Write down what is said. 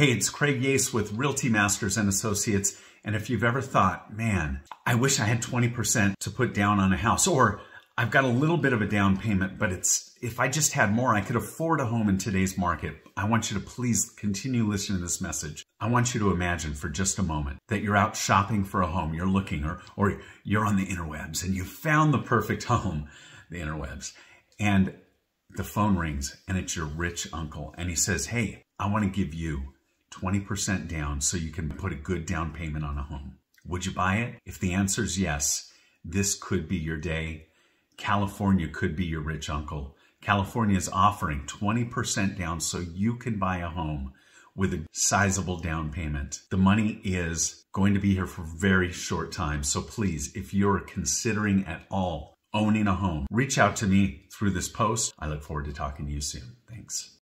Hey, it's Craig Yace with Realty Masters and Associates. And if you've ever thought, man, I wish I had 20% to put down on a house, or I've got a little bit of a down payment, but if I just had more, I could afford a home in today's market. I want you to please continue listening to this message. I want you to imagine for just a moment that you're out shopping for a home, you're looking, or you're on the interwebs and you found the perfect home, the interwebs, and the phone rings and it's your rich uncle. And he says, hey, I want to give you 20% down so you can put a good down payment on a home. Would you buy it? If the answer is yes, this could be your day. California could be your rich uncle. California is offering 20% down so you can buy a home with a sizable down payment. The money is going to be here for a very short time. So please, if you're considering at all owning a home, reach out to me through this post. I look forward to talking to you soon. Thanks.